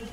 Red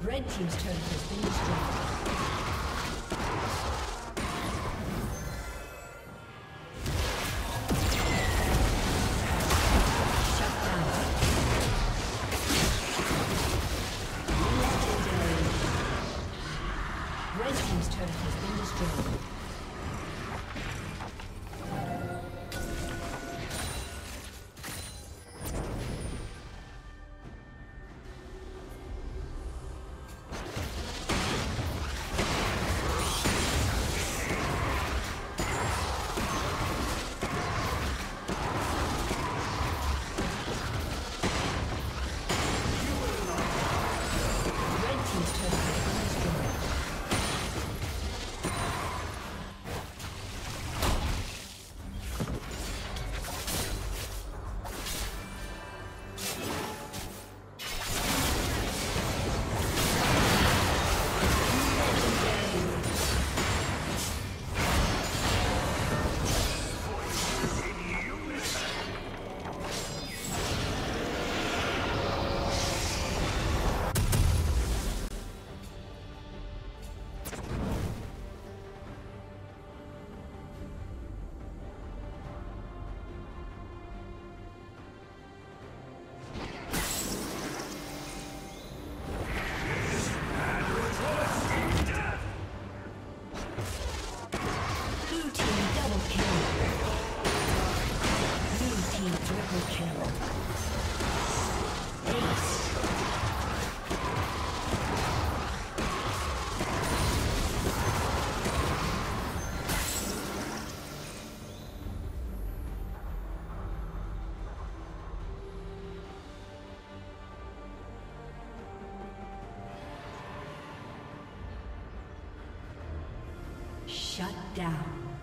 Red team's turret has been destroyed. Shut down. Legendary. Red team's turret has been destroyed. Shut down.